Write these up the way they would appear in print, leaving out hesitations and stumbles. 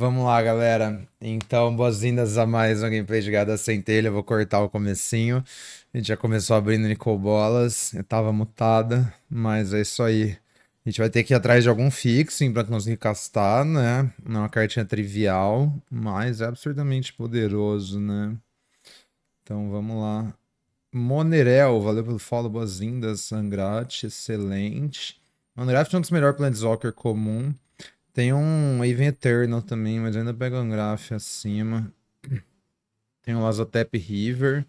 Vamos lá, galera. Então, boas-vindas a mais um gameplay de Gado da Centelha. Eu vou cortar o comecinho. A gente já começou abrindo Nicobolas. Eu tava mutada, mas é isso aí. A gente vai ter que ir atrás de algum fixing pra conseguir castar, né? Não é uma cartinha trivial, mas é absurdamente poderoso, né? Então, vamos lá. Monerel, valeu pelo follow. Boas-vindas, Angrat. Excelente. Angrat é um dos melhores Planeswalker comum. Tem um Even Eternal também, mas ainda pega um graf acima. Tem um Lazotep River,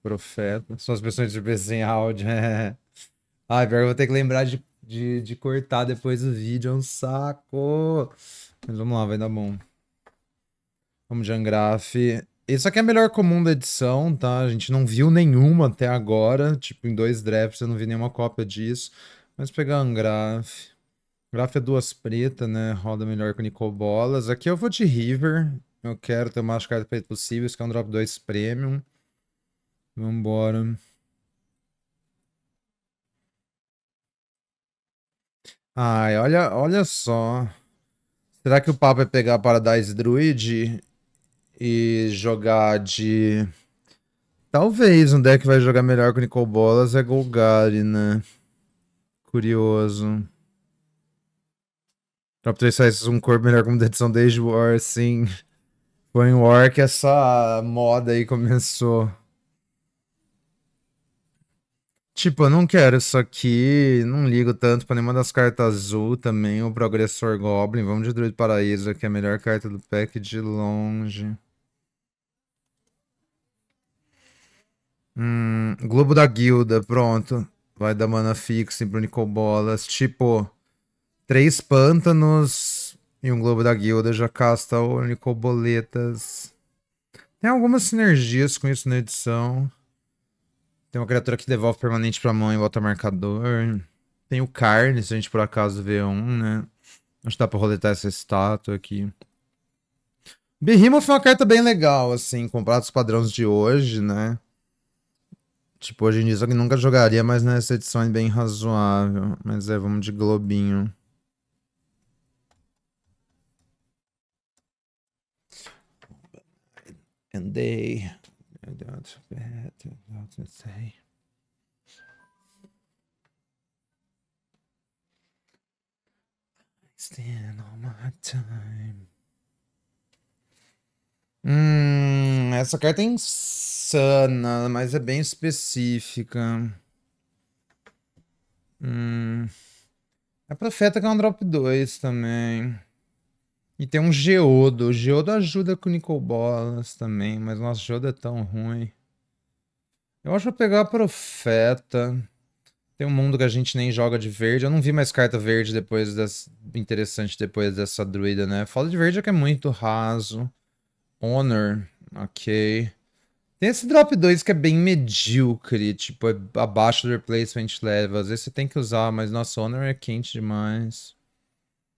Profeta. São as pessoas de PC em áudio. Ai, pior que eu vou ter que lembrar de cortar depois o vídeo, é um saco. Mas vamos lá, vai dar bom. Vamos de Angraf. Isso aqui é a melhor comum da edição, tá? A gente não viu nenhuma até agora. Tipo, em 2 drafts eu não vi nenhuma cópia disso. Mas pegar Angraf. Graf é 2 pretas, né? Roda melhor com Nicobolas. Aqui eu vou de River. Eu quero ter o mais carta preta possível. Isso aqui é um Drop 2 Premium. Vambora. Ai, olha só. Será que o papo é pegar Paradise Druid e jogar de... Talvez um deck que vai jogar melhor com Nicobolas é Golgari, né? Curioso. Drop 3 faz um corpo melhor como da edição desde War, sim. Foi em War que essa moda aí começou. Tipo, eu não quero isso aqui, não ligo tanto pra nenhuma das cartas azul também, o Progressor Goblin. Vamos de Druid Paraíso, que é a melhor carta do pack de longe. Globo da Guilda, pronto. Vai dar mana fixa pro Nicobolas, tipo... 3 pântanos e um Globo da Guilda já casta o Nicoboletas. Tem algumas sinergias com isso na edição. Tem uma criatura que devolve permanente pra mão e bota marcador. Tem o Carne, se a gente por acaso vê um, né? Acho que dá pra roletar essa estátua aqui. Behemoth é uma carta bem legal, assim, comparado aos padrões de hoje, né? Tipo, hoje em dia eu nunca jogaria, mas nessa edição é bem razoável. Mas é, vamos de Globinho. And they... I don't know to say. I stand all my time. Essa carta é insana, mas é bem específica. A Profeta que é um Drop 2 também. E tem um Geodo. O Geodo ajuda com Nicobolas também, mas nossa, o Geodo é tão ruim. Eu acho que vou pegar a Profeta. Tem um mundo que a gente nem joga de verde. Eu não vi mais carta verde depois dessa... interessante depois dessa druida, né? Fala de verde é que é muito raso. Honor, ok. Tem esse drop 2 que é bem medíocre, tipo, é abaixo do replacement level. Às vezes você tem que usar, mas nossa, Honor é quente demais.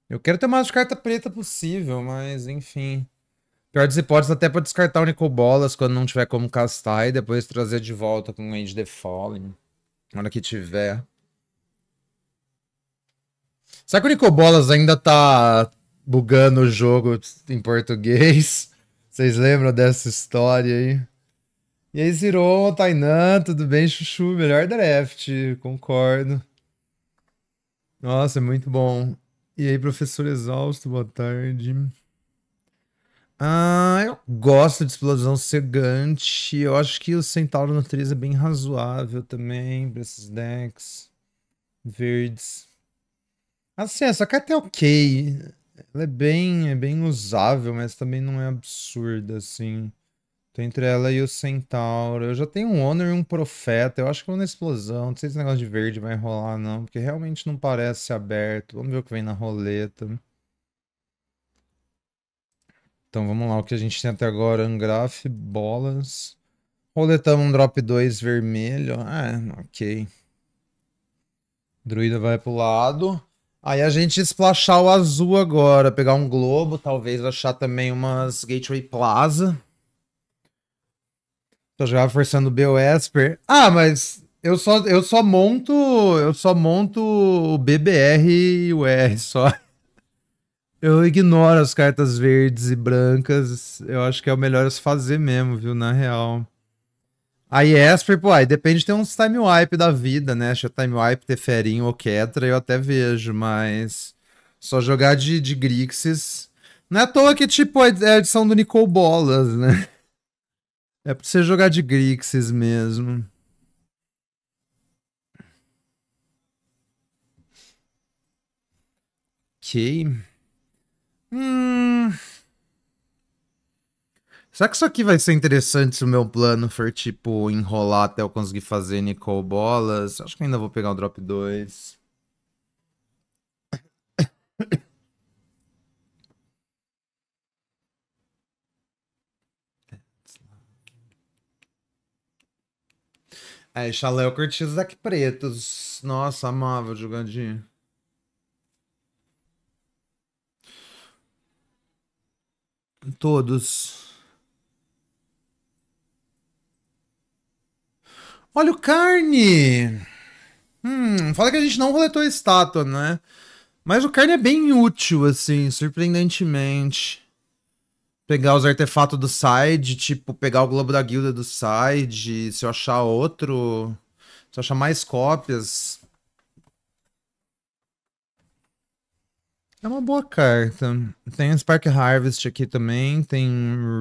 Eu quero ter mais de carta preta possível, mas enfim. Pior das hipóteses, até pra descartar o Nicobolas quando não tiver como castar e depois trazer de volta com o End the Fallen. Na hora que tiver. Será que o Nicobolas ainda tá bugando o jogo em português? Vocês lembram dessa história aí? E aí, Ziron, Tainan, tudo bem, Chuchu? Melhor draft, concordo. Nossa, é muito bom. E aí, professor Exausto, boa tarde. Ah, eu gosto de Explosão Cegante. Eu acho que o Centauro Nutriz é bem razoável também para esses decks verdes. Assim, essa carta é ok. Ela é bem usável, mas também não é absurda, assim. Tô entre ela e o Centauro. Eu já tenho um Honor e um Profeta. Eu acho que vou na Explosão. Não sei se esse negócio de verde vai rolar, não. Porque realmente não parece aberto. Vamos ver o que vem na roleta. Então, vamos lá. O que a gente tem até agora? Angraf, bolas. Roletamos um Drop 2 vermelho. Ah, ok. Druida vai pro lado. Aí a gente splashar o azul agora, pegar um globo, talvez achar também umas Gateway Plaza. Tô jogando forçando o BOSper. Ah, mas eu só monto o BBR e o R só. Eu ignoro as cartas verdes e brancas. Eu acho que é o melhor a se fazer mesmo, viu? Na real. Aí Esper, pô, aí depende de ter uns time wipe da vida, né? Se é time wipe, Teferinho ou Ketra, eu até vejo, mas... Só jogar de Grixis... Não é à toa que, tipo, é a edição do Nicol Bolas, né? É pra você jogar de Grixis mesmo. Ok. Será que isso aqui vai ser interessante se o meu plano for, tipo, enrolar até eu conseguir fazer Nicol Bolas? Acho que ainda vou pegar o Drop 2. É, Xaléu curtiu os deck pretos. Nossa, amava jogadinho. Todos. Olha o Karn! Fala que a gente não roletou a estátua, né? Mas o Karn é bem útil, assim, surpreendentemente. Pegar os artefatos do side, tipo, pegar o Globo da Guilda do side, se eu achar outro... Se eu achar mais cópias... É uma boa carta. Tem Spark Harvest aqui também, tem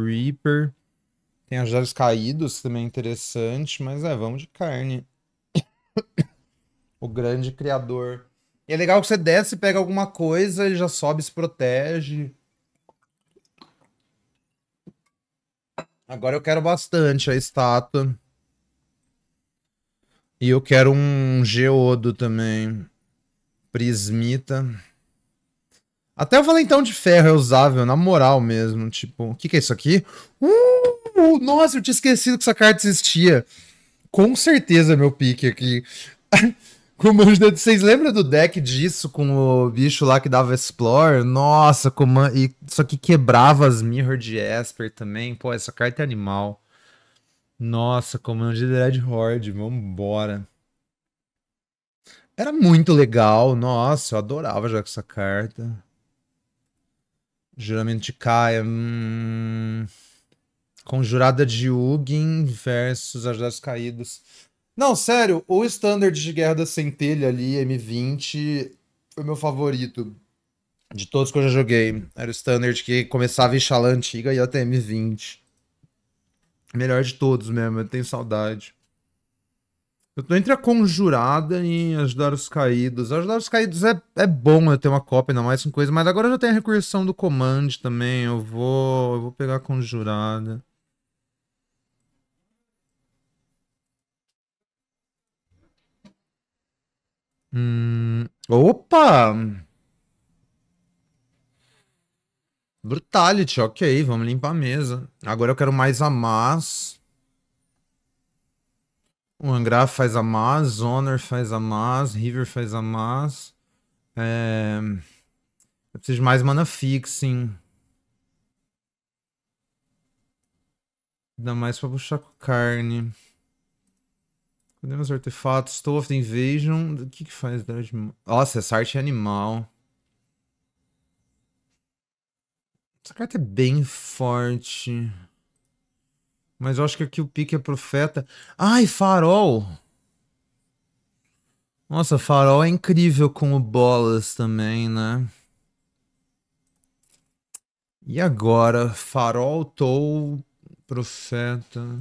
Reaper... Tem Ajares Caídos, também é interessante, mas é, vamos de carne. O grande criador. E é legal que você desce, pega alguma coisa, ele já sobe, se protege. Agora eu quero bastante a estátua. E eu quero um Geodo também. Prismita. Até o Valentão de Ferro é usável, na moral mesmo. Tipo, o que que é isso aqui? Nossa, eu tinha esquecido que essa carta existia. Com certeza, meu pique aqui. Vocês lembram do deck disso com o bicho lá que dava Explore? Nossa, e isso aqui quebrava as Mirror de Esper também. Pô, essa carta é animal. Nossa, Comando de Dread Horde, vambora. Era muito legal. Nossa, eu adorava jogar com essa carta. Juramento de Kaia. Conjurada de Ugin versus Ajudados Caídos. Não, sério, o Standard de Guerra da Centelha ali, M20, foi meu favorito de todos que eu já joguei. Era o Standard que começava em Xalã antiga e ia até M20. Melhor de todos mesmo, eu tenho saudade. Eu tô entre a Conjurada e Ajudar os Caídos. Ajudar os Caídos é bom eu ter uma cópia, ainda mais com coisa, mas agora eu já tenho a recursão do Command também, eu vou pegar a Conjurada. Opa! Brutality, ok, vamos limpar a mesa. Agora eu quero mais Amaz. O Angraf faz Amaz, Honor faz Amaz, River faz Amaz. Eu preciso de mais mana fixing. Dá mais pra puxar com carne. Cadê meus artefatos? Stole of the Invasion. O que que faz? Nossa, essa arte é animal. Essa carta é bem forte. Mas eu acho que aqui o pique é profeta. Ai, Farol! Nossa, Farol é incrível com o Bolas também, né? E agora? Farol, Tou, profeta...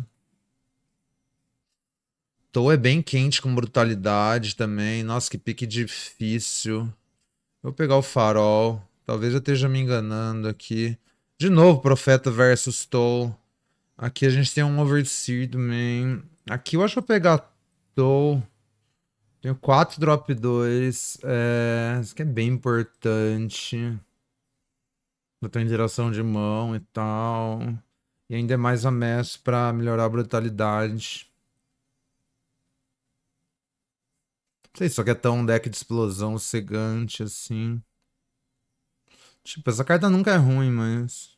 Tou é bem quente com brutalidade também. Nossa, que pique difícil. Vou pegar o Farol. Talvez eu esteja me enganando aqui. De novo, Profeta versus Tou. Aqui a gente tem um Overseer também. Aqui eu acho que vou pegar Tou. Tenho 4 drop 2. Isso aqui é bem importante. Eu tenho direção de mão e tal. E ainda é mais amesso para melhorar a brutalidade. Não sei, só que é tão um deck de explosão cegante, assim. Tipo, essa carta nunca é ruim, mas...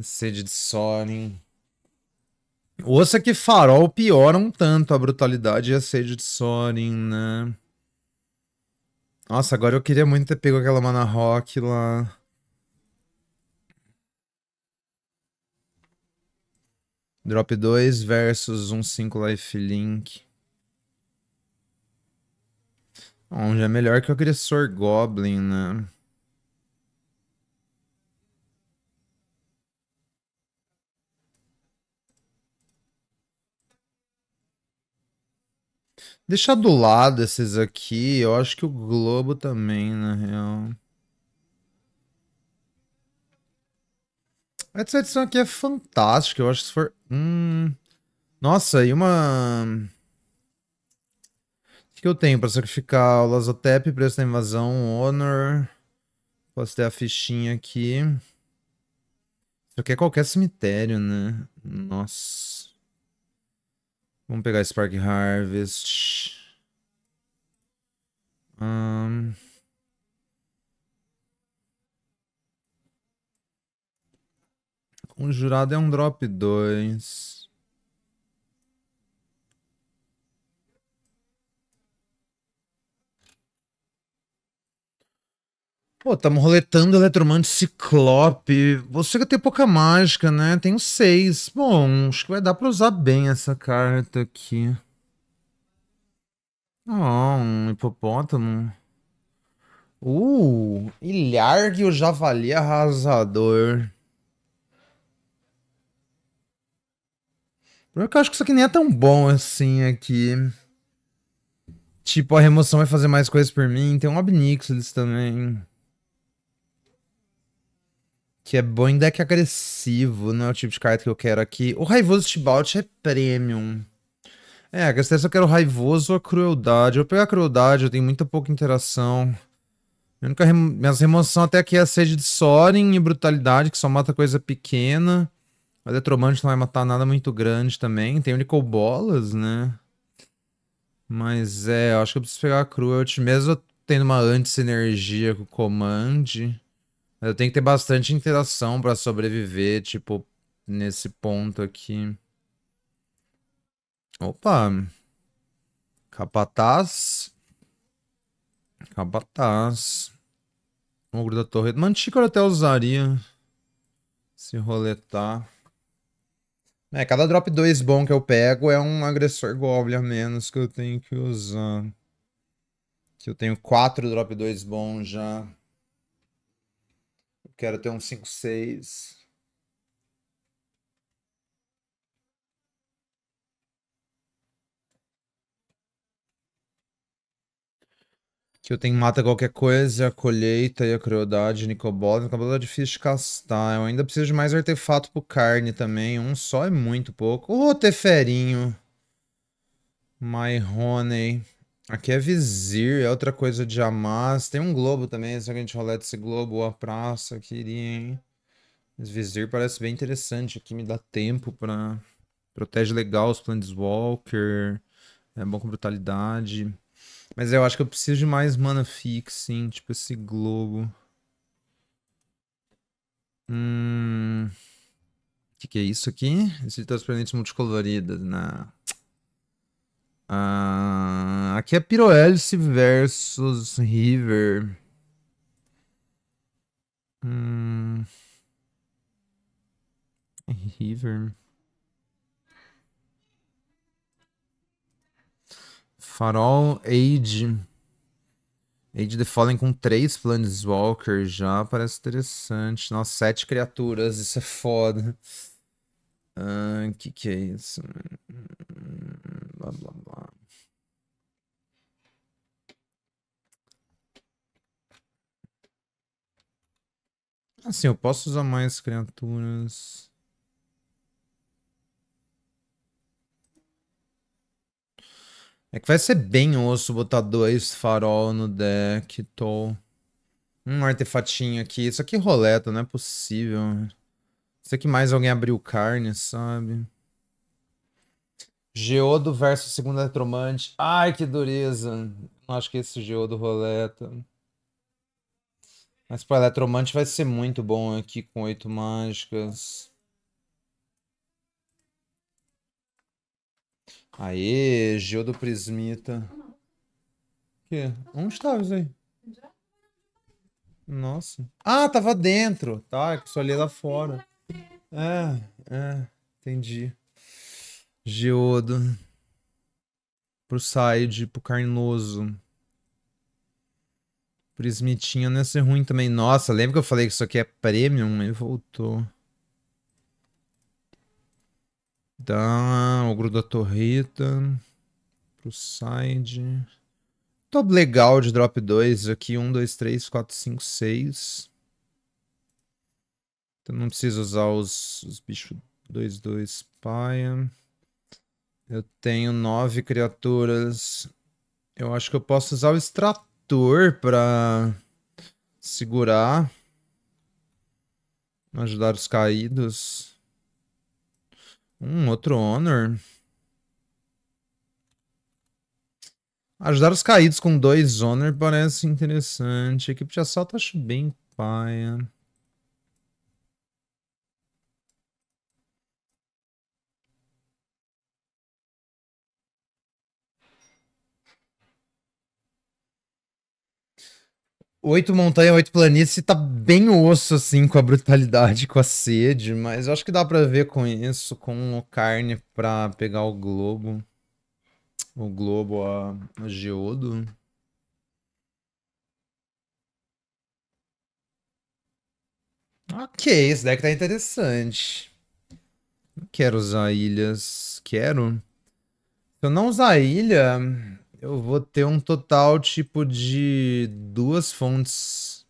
Sede de Sorin. Ouça que Farol piora um tanto a brutalidade e a sede de Sorin, né? Nossa, agora eu queria muito ter pego aquela Mana Rock lá. Drop 2 versus 1/5 lifelink. Onde é melhor que o agressor Goblin, né? Deixar do lado esses aqui, eu acho que o Globo também, na real. Essa edição aqui é fantástica, eu acho que se for... Nossa, e uma... O que eu tenho pra sacrificar? O Lazotep, preço da invasão, Honor... Posso ter a fichinha aqui. Isso aqui é qualquer cemitério, né? Nossa... Vamos pegar Spark Harvest. Conjurado é um drop 2. Pô, estamos roletando Eletromante Ciclope. Você que tem pouca mágica, né? Tenho 6. Bom, acho que vai dar pra usar bem essa carta aqui. Ó, um hipopótamo. Ilharg, o Javali Arrasador. Porque eu acho que isso aqui nem é tão bom assim aqui. Tipo, a remoção vai fazer mais coisas por mim. Tem um Obnixilis também. Que é bom em deck agressivo, não é o tipo de carta que eu quero aqui. O Raivoso Tibalt é premium. É, a questão é se eu quero Raivoso ou a Crueldade. Eu vou pegar a Crueldade, eu tenho muita pouca interação. Minha única remoção até aqui é a Sede de Sorin e Brutalidade, que só mata coisa pequena. A Eletromante não vai matar nada muito grande também. Tem Nicol Bolas, né? Mas é, eu acho que eu preciso pegar a Cruelty. Mesmo tendo uma anti-sinergia com o Command... Eu tenho que ter bastante interação pra sobreviver, tipo, nesse ponto aqui. Opa! Capataz. Capataz. Ogro da Torre. Mantícora até usaria. Se roletar. É, cada drop 2 bom que eu pego é um agressor Goblin a menos que eu tenho que usar. Que eu tenho 4 drop 2 bom já. Quero ter um 5-6. Que eu tenho mata qualquer coisa, a colheita e a crueldade, Nicol Bolas. Nicol Bolas é difícil de castar. Eu ainda preciso de mais artefato pro carne também. Um só é muito pouco. Ô, Teferinho. My Honey. Aqui é Vizir, é outra coisa de Amaz. Tem um Globo também, se a gente roleta esse Globo ou a Praça, queria, hein? Esse Vizir parece bem interessante, aqui me dá tempo pra... Protege legal os Planeswalker, é bom com brutalidade. Mas eu acho que eu preciso de mais mana fix, sim, tipo esse Globo. O que é isso aqui? Esse de transparentes multicoloridas, na... aqui é Pirohélice versus River. River. Farol Age. Age the Fallen com 3 Planeswalker já. Parece interessante. Nossa, 7 criaturas. Isso é foda. O que é isso? Blá, blá, blá. Assim, eu posso usar mais criaturas. É que vai ser bem osso botar 2 farol no deck. Tô. Um artefatinho aqui. Isso aqui roleta, não é possível. Isso aqui mais alguém abriu carne, sabe? Geodo versus Segunda Eletromante. Ai, que dureza. Não acho que esse Geodo roleta. Mas, pô, Eletromante vai ser muito bom aqui com 8 mágicas. Aê, Geodo Prismita. Que? Onde estava isso aí? Nossa. Ah, tava dentro. Tá, eu só olhei lá fora. Entendi. Geodo. Pro side, pro Carnoso. Prismitinha não ia ser ruim também. Nossa, lembra que eu falei que isso aqui é premium? Ele voltou. Dá ogro da torreta. Pro side. Top legal de drop 2 aqui. 1, 2, 3, 4, 5, 6. Então não precisa usar os bichos 2, 2, paia. Eu tenho 9 criaturas. Eu acho que eu posso usar o extrator pra segurar. Ajudar os caídos. Outro Honor. Ajudar os caídos com 2 Honor parece interessante. A equipe de assalto acho bem paia. Oito montanha, 8 planície, tá bem osso, assim, com a brutalidade, com a sede, mas eu acho que dá pra ver com isso, com o carne pra pegar o globo. O globo, a Geodo. Ok, esse deck tá interessante. Não quero usar ilhas, quero. Se eu não usar ilha... Eu vou ter um total, tipo, de 2 fontes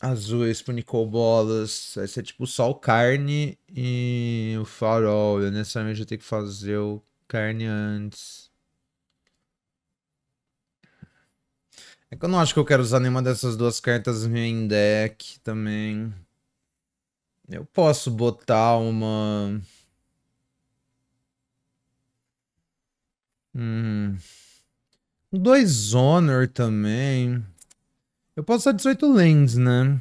azuis pro Nicobolas. Vai ser, tipo, só o carne e o farol. Eu, necessariamente, vou ter que fazer o carne antes. É que eu não acho que eu quero usar nenhuma dessas 2 cartas em deck também. Eu posso botar uma... Dois Honor também. Eu posso usar 18 lands, né?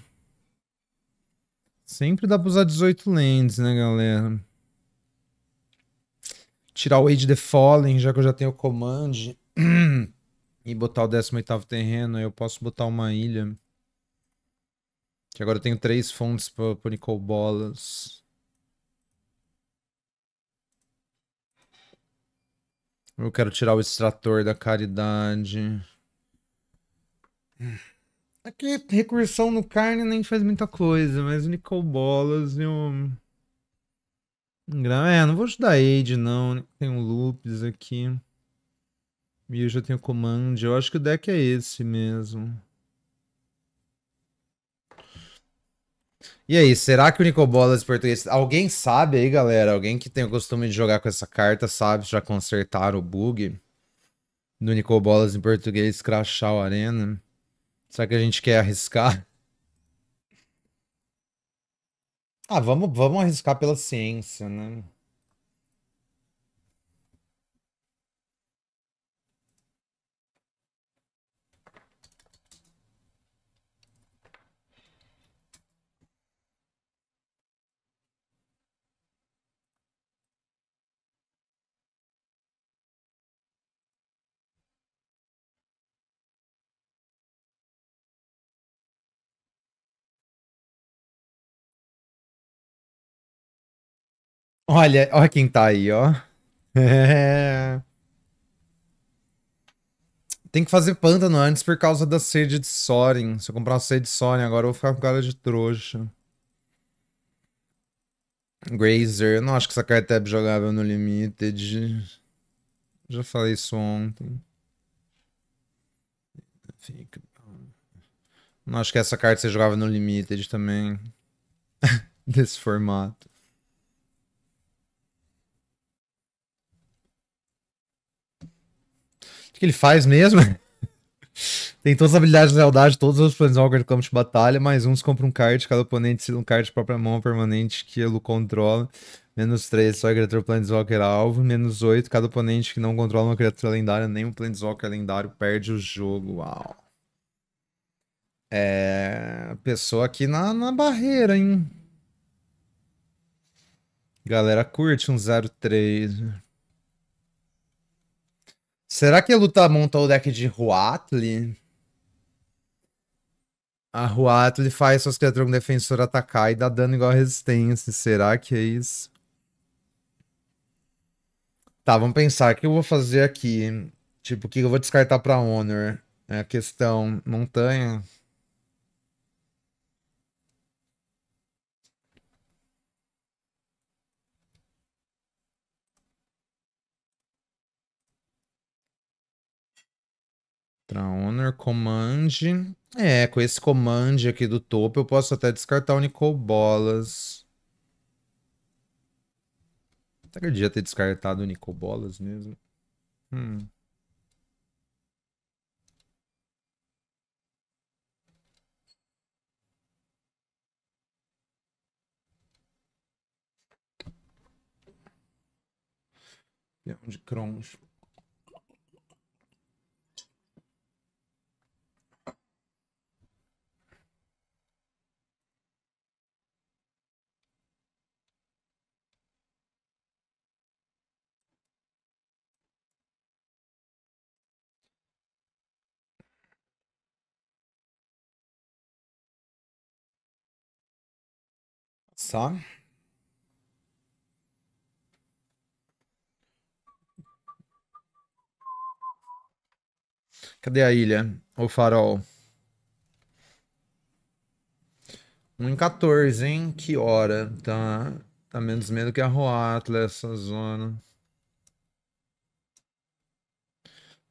Sempre dá pra usar 18 lands, né, galera? Tirar o Age the Fallen, já que eu já tenho o Command. E botar o 18º terreno. Aí eu posso botar uma ilha. Que agora eu tenho 3 fontes pra Nicobolas. Eu quero tirar o extrator da caridade. Aqui, recursão no carne nem faz muita coisa, mas o Nicobolas e o... não vou ajudar a Aid, não. Tem o Loops aqui. E eu já tenho o Command. Eu acho que o deck é esse mesmo. E aí, será que o Nicobolas português... Alguém sabe aí, galera? Alguém que tem o costume de jogar com essa carta sabe se já consertaram o bug do Nicobolas em português crashar o Arena? Será que a gente quer arriscar? Ah, vamos arriscar pela ciência, né? Olha quem tá aí, ó. Tem que fazer pântano antes por causa da sede de Sorin. Se eu comprar a sede de Sorin agora, eu vou ficar com cara de trouxa. Grazer. Eu não acho que essa carta é jogável no Limited. Já falei isso ontem. Não acho que essa carta seja jogável no Limited também. Desse formato. Que ele faz mesmo. Tem todas as habilidades de lealdade, todos os planeswalkers do campo de batalha, mais um, compra um card, cada oponente se um card de própria mão permanente que ele controla, menos 3, só a criatura planeswalker alvo, menos 8, cada oponente que não controla uma criatura lendária, nem um planeswalker lendário perde o jogo. Uau. É... pessoa aqui na barreira, hein? Galera, curte um 0-3. Será que a Luta montou o deck de Huatli? A Huatli faz suas criaturas com defensor atacar e dá dano igual a resistência. Será que é isso? Tá, vamos pensar. O que eu vou fazer aqui? Tipo, o que eu vou descartar pra Honor? É a questão montanha. Pra Honor, Command... É, com esse comando aqui do topo eu posso até descartar o Nicol Bolas. Até que eu devia ter descartado o Nicol Bolas mesmo. É um de Crons. Só. Cadê a ilha? O farol. 1 em 14, hein? Que hora? Tá menos medo que a Huatli, essa zona.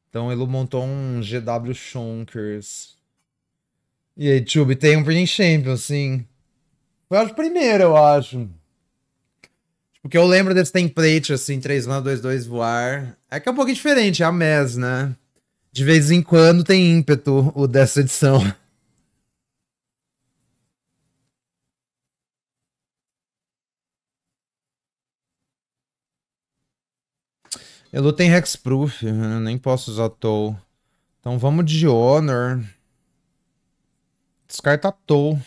Então ele montou um GW Shonkers. E aí, Tube, tem um Burning Champion, sim. Foi a primeira, eu acho. Porque eu lembro desse template, assim, 3 mana, 2/2, voar. É que é um pouquinho diferente, é a MES, né? De vez em quando tem ímpeto o dessa edição. Eu luto em Hexproof, né? Nem posso usar Toll. Então vamos de Honor. Descarta Toll.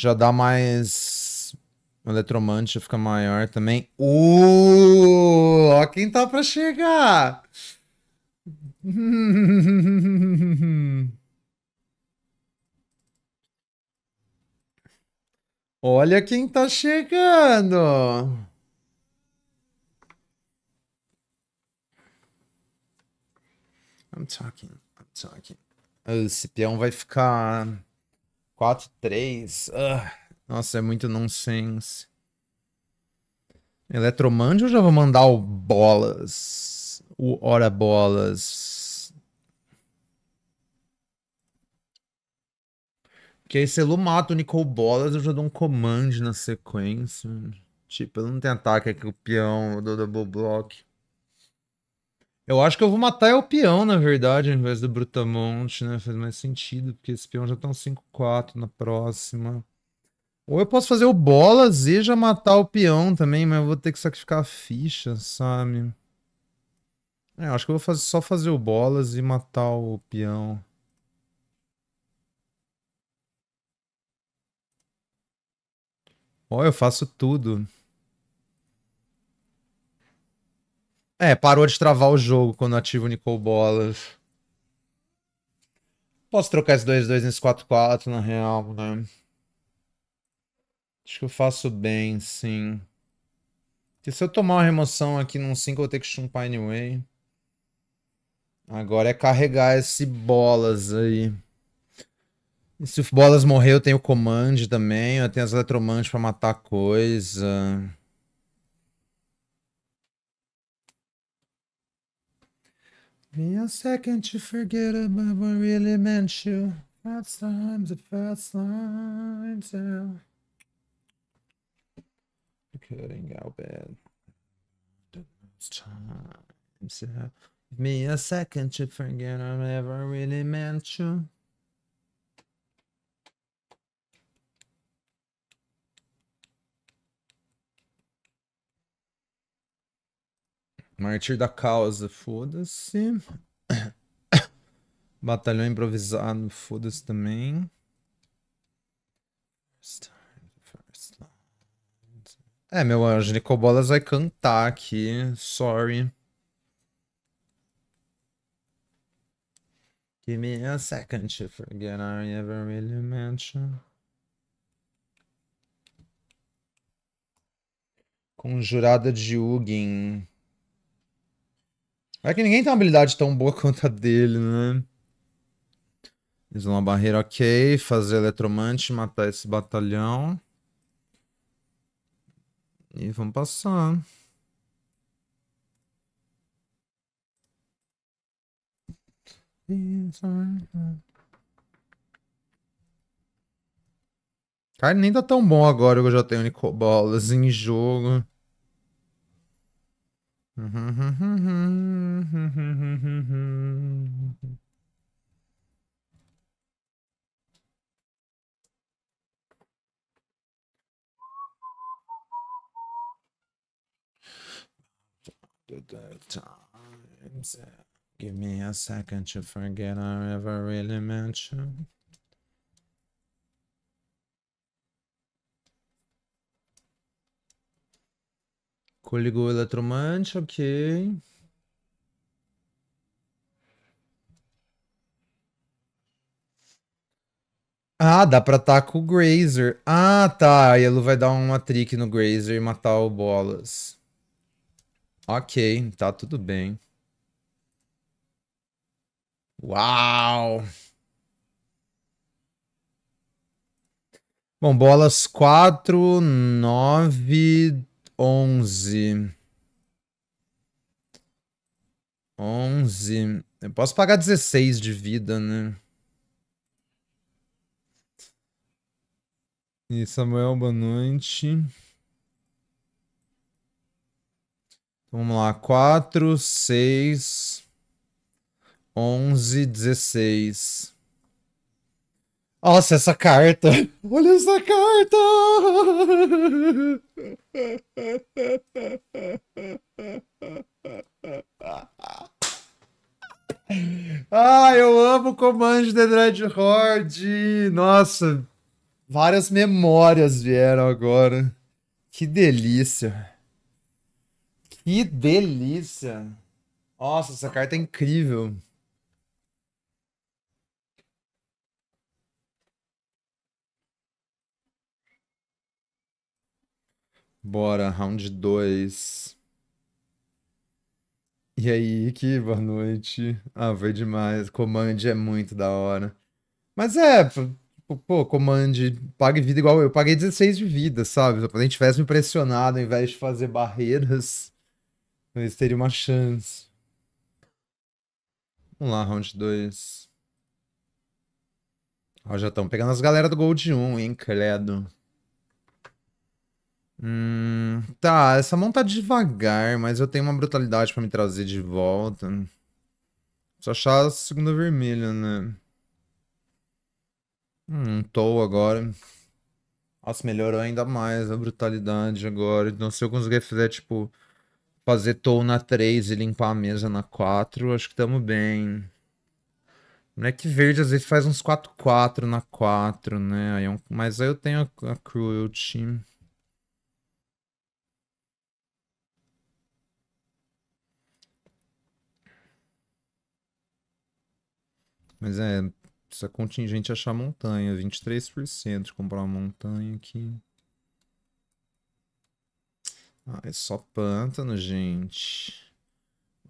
Já dá mais... O Eletromante fica maior também. Ó quem tá pra chegar! Olha quem tá chegando! I'm talking. Esse peão vai ficar... 4-3. Nossa, é muito nonsense. Eletromante ou já vou mandar o Bolas? O Ora Bolas. Porque aí se ele mata o Nicol Bolas, eu já dou um comando na sequência. Tipo, ele não tem ataque aqui, o peão, eu dou double block. Eu acho que eu vou matar o peão, na verdade, ao invés do Brutamonte, né? Faz mais sentido, porque esse peão já tá um 5-4 na próxima. Ou eu posso fazer o Bolas e já matar o peão também, mas eu vou ter que sacrificar a ficha, sabe? É, eu acho que eu vou só fazer o Bolas e matar o peão. Ó, eu faço tudo. É, parou de travar o jogo quando ativo o Nicol Bolas. Posso trocar esse 2-2 nesse 4-4, na real, né? Acho que eu faço bem, sim. Porque se eu tomar uma remoção aqui num 5, eu vou ter que chumpar anyway. Agora é carregar esse Bolas aí. E se o Bolas morrer, eu tenho o Command também. Eu tenho as Eletromantes pra matar coisa. Me a second to forget about what really meant you. First time's Cutting out bad. Times. Me a second to forget I never really meant you. Mártir da causa, foda-se. Batalhão improvisado, foda-se também. É, meu anjo, Nicol Bolas vai cantar aqui. Sorry. Give me a second to forget I ever really mentioned. Conjurada de Ugin. É que ninguém tem uma habilidade tão boa quanto a dele, né? Isolar uma barreira, ok. Fazer eletromante, matar esse batalhão. E vamos passar. Cara, nem tá tão bom agora que eu já tenho Nicobolas em jogo. Give me a second to forget I ever really mentioned. Coligou eletromante, ok. Ah, dá pra atacar com o Grazer. Ah, tá. A Yellow vai dar uma trick no Grazer e matar o Bolas. Ok, tá tudo bem. Uau! Bom, Bolas 4, 9... 11. Eu posso pagar 16 de vida, né? E Samuel, boa noite. Então, vamos lá. 4, 6, 11, 16. Nossa, essa carta! Olha essa carta! Ah, eu amo o Command The Dread Horde! Nossa, várias memórias vieram agora. Que delícia! Que delícia! Nossa, essa carta é incrível! Bora, round 2. E aí, Iki, boa noite. Ah, foi demais. Command é muito da hora. Mas é, pô, Command, pague vida igual eu. Paguei 16 de vida, sabe? Se a gente tivesse me pressionado, ao invés de fazer barreiras, eles teriam uma chance. Vamos lá, round 2. Ó, já estão pegando as galera do Gold 1, hein, credo. Tá, essa mão tá devagar, mas eu tenho uma brutalidade pra me trazer de volta. Só achar a segunda vermelha, né? Tô agora. Nossa, melhorou ainda mais a brutalidade agora. Então se eu conseguir fazer, tipo, fazer tow na 3 e limpar a mesa na 4, acho que tamo bem. Moleque verde às vezes faz uns 4-4 na 4, né? Aí mas aí eu tenho a Cruelty. Mas é, precisa contingente achar montanha, 23% de comprar uma montanha aqui. Ah, é só pântano, gente.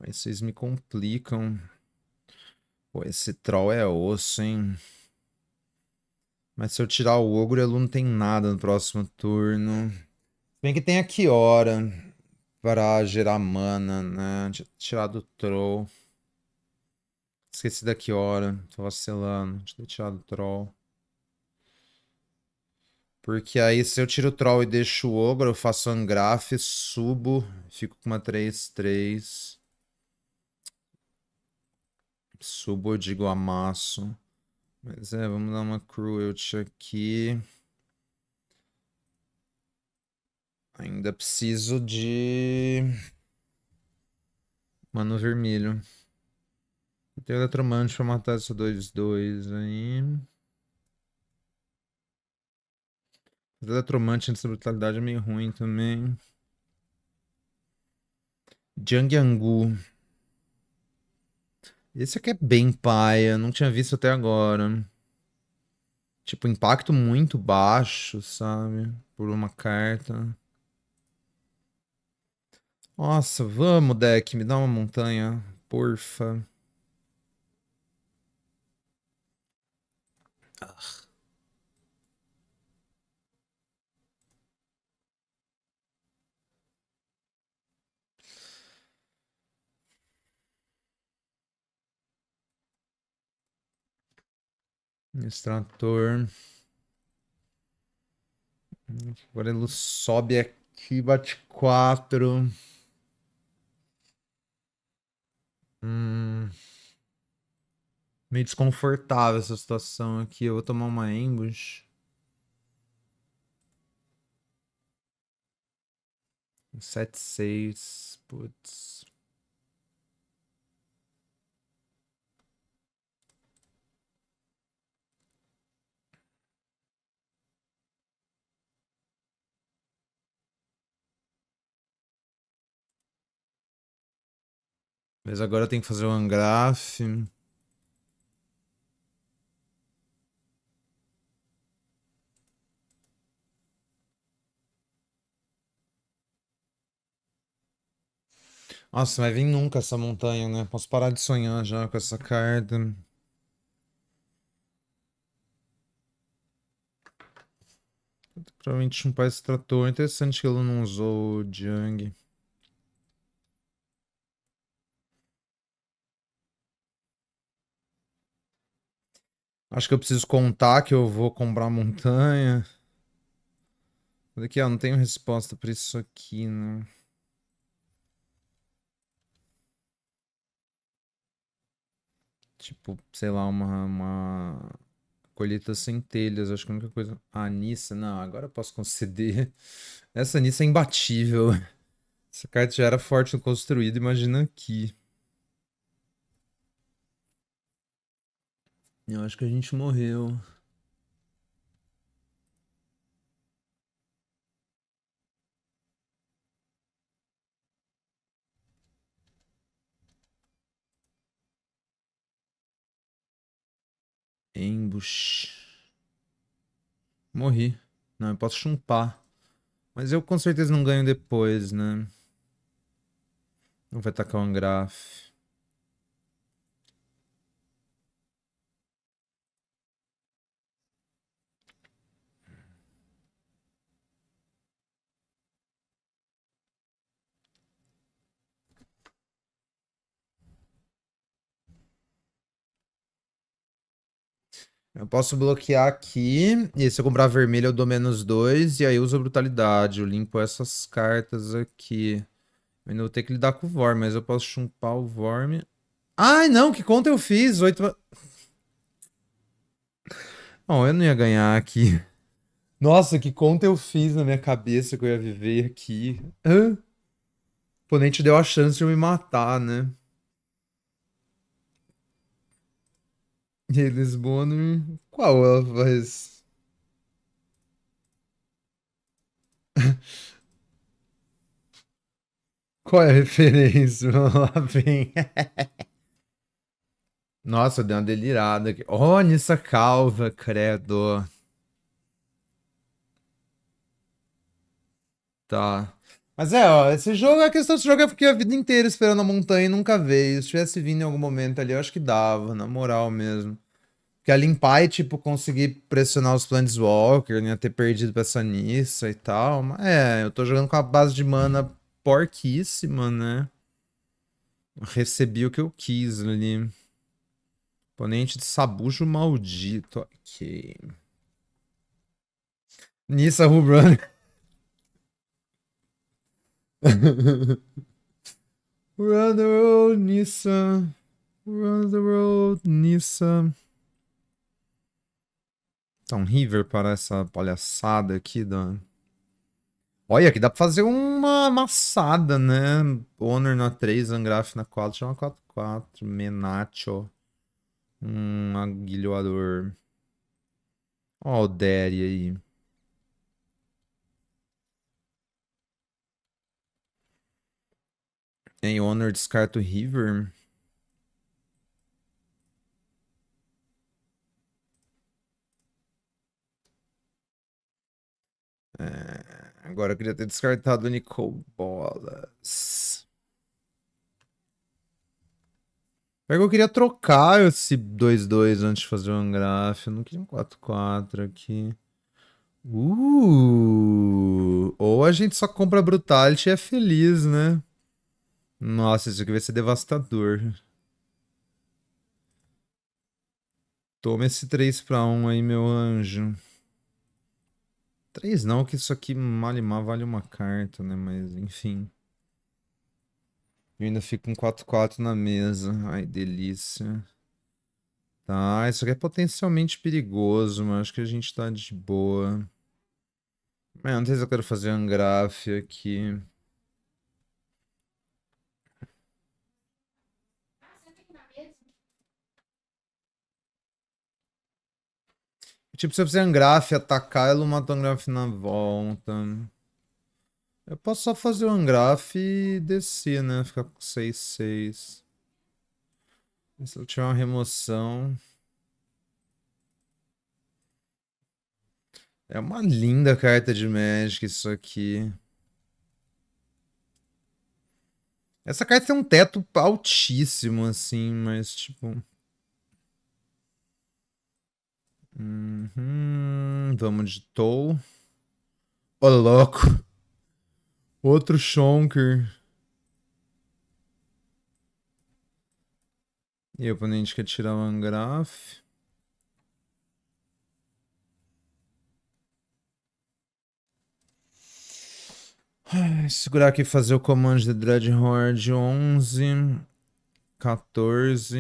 Aí vocês me complicam. Pô, esse troll é osso, hein? Mas se eu tirar o ogro, ele não tem nada no próximo turno. Se bem que tem a Kiora para gerar mana, né? Tirar do troll. Esqueci da Kiora, tô vacilando. Deixa eu tirar do troll. Porque aí se eu tiro o troll e deixo o ogro, eu faço Angraf, subo, fico com uma 3-3. Subo, eu digo amasso. Mas é, vamos dar uma Cruelty aqui. Ainda preciso de... Mano vermelho. Tem o eletromante pra matar esses dois aí. O eletromante antes da brutalidade é meio ruim também. Jiang Yangu. Esse aqui é bem paia, não tinha visto até agora. Tipo, impacto muito baixo, sabe? Por uma carta. Nossa, vamos, deck, me dá uma montanha, porfa. Ah. Extrator. Agora ele sobe aqui, bate 4. Meio desconfortável essa situação aqui. Eu vou tomar uma ambush. Um 7-6. Putz. Mas agora eu tenho que fazer o Angraf. Nossa, vai vir nunca essa montanha, né? Posso parar de sonhar já com essa carta. Provavelmente um pai extrator. Interessante que ele não usou o Jiang. Acho que eu preciso contar que eu vou comprar montanha. Olha aqui, ó, não tenho resposta pra isso aqui, né? Tipo, sei lá, uma colheita sem telhas. Acho que a única coisa... Ah, Anissa. Não, agora eu posso conceder. Essa Anissa é imbatível. Essa carta já era forte no construído, imagina aqui. Eu acho que a gente morreu. Ambush. Morri. Não, eu posso chumpar. Mas eu com certeza não ganho depois, né? Não vai tacar o Angraf. Eu posso bloquear aqui, e se eu comprar vermelho eu dou menos 2, e aí eu uso a brutalidade, eu limpo essas cartas aqui. Eu ainda vou ter que lidar com o Vorm, mas eu posso chumpar o Vorm. Ai não, que conta eu fiz? 8... Bom, eu não ia ganhar aqui. Nossa, que conta eu fiz na minha cabeça que eu ia viver aqui. Hã? O oponente deu a chance de eu me matar, né? E aí, Lisboa, qual ela faz? Qual é a referência? Vamos lá, vem. Nossa, eu dei uma delirada aqui. Oh, Nissa Calva, credo. Tá. Mas é, ó, esse jogo, a questão desse jogo é porque eu fiquei a vida inteira esperando a montanha e nunca veio. Se tivesse vindo em algum momento ali, eu acho que dava, na moral mesmo. Porque a limpar e, tipo, conseguir pressionar os Planeswalker, não ia ter perdido pra essa Nissa e tal. Mas é, eu tô jogando com a base de mana porquíssima, né? Eu recebi o que eu quis ali. Oponente de Sabujo Maldito. Ok. Nissa Rubrunner. Run the road, Nissa. Run the road, Nissa. Tá um river para essa palhaçada aqui da... Olha, aqui dá pra fazer uma amassada, né? Honor na 3, Angraf na 4. Já é uma 4-4. Menacho. Um aguilhoador. Ó o Deri aí. Em Honor, descarto River. Agora eu queria ter descartado o Nicobolas. Pega, eu queria trocar esse 2-2 antes de fazer o Angraf. Eu não queria um 4-4 aqui. Ou a gente só compra Brutality e é feliz, né? Nossa, isso aqui vai ser devastador. Toma esse 3-1 aí, meu anjo. 3 não, que isso aqui mal e mal vale uma carta, né? Mas enfim. Eu ainda fico com 4-4 na mesa. Ai, delícia. Tá, isso aqui é potencialmente perigoso, mas acho que a gente tá de boa. Não sei se eu quero fazer Angraf aqui. Tipo, se eu fizer Angraf, atacar, ele mata o Angraf na volta. Eu posso só fazer o Angraf e descer, né? Ficar com 6-6. Se eu tiver uma remoção... É uma linda carta de Magic isso aqui. Essa carta tem um teto altíssimo, assim, mas tipo... Vamos de Toll. Ô, louco. Outro Shonker. E o oponente quer tirar o Angraf. Segurar aqui e fazer o comando de Dreadhorde. 11. 14.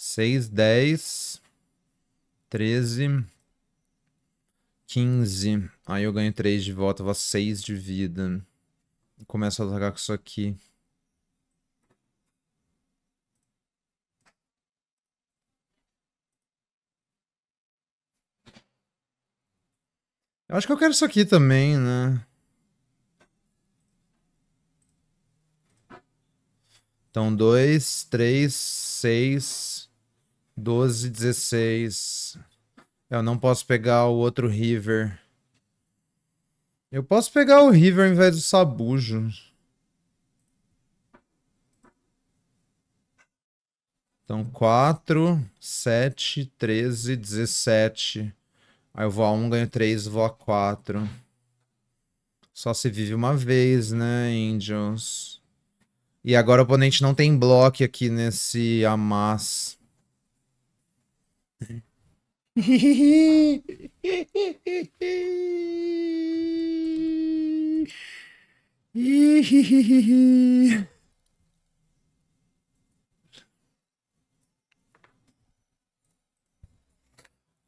Seis, 10, 13, 15. Aí eu ganho 3 de volta, eu vou a 6 de vida. Começo a atacar com isso aqui. Eu acho que eu quero isso aqui também, né? Então, 2, 3, 6... 12, 16. Eu não posso pegar o outro River. Eu posso pegar o River ao invés do Sabujo. Então, 4, 7, 13, 17. Aí eu vou a 1, ganho 3, vou a 4. Só se vive uma vez, né, Angels? E agora o oponente não tem bloco aqui nesse Amass.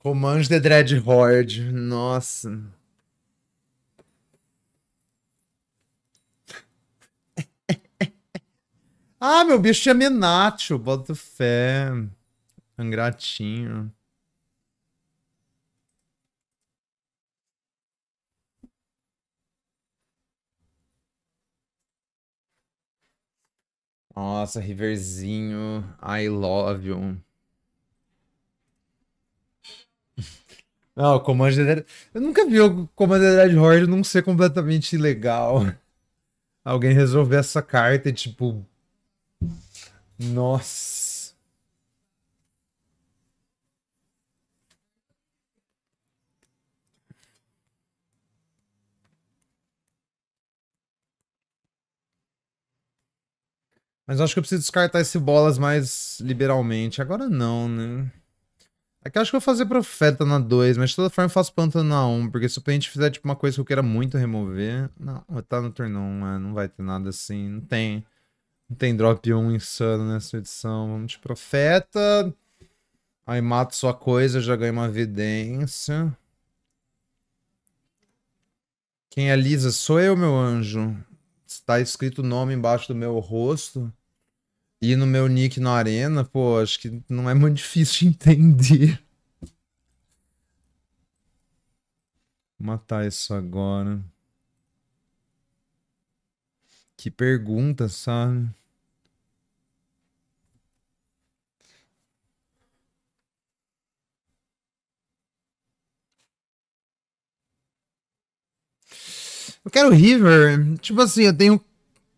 Romance de Dreadhorde, nossa. Ah, meu bicho tinha Menatio, bota fé. Angratinho. Nossa, Riverzinho. I love you. Não, o Command the Dead... Eu nunca vi o Command the Dreadhorde não ser completamente ilegal. Alguém resolver essa carta e tipo... Nossa... Mas acho que eu preciso descartar esse bolas mais liberalmente. Agora não, né? Aqui eu acho que eu vou fazer Profeta na 2, mas de toda forma eu faço Pântano na 1, porque se o oponente fizer tipo uma coisa que eu queira muito remover... Não, tá no turno 1, não vai ter nada assim. Não tem drop 1 insano nessa edição. Vamos de Profeta. Aí mato sua coisa, já ganho uma evidência. Quem é Lisa? Sou eu, meu anjo. Está escrito o nome embaixo do meu rosto. E no meu nick na arena, pô, acho que não é muito difícil de entender. Vou matar isso agora. Que pergunta, sabe? Eu quero River. Tipo assim, eu tenho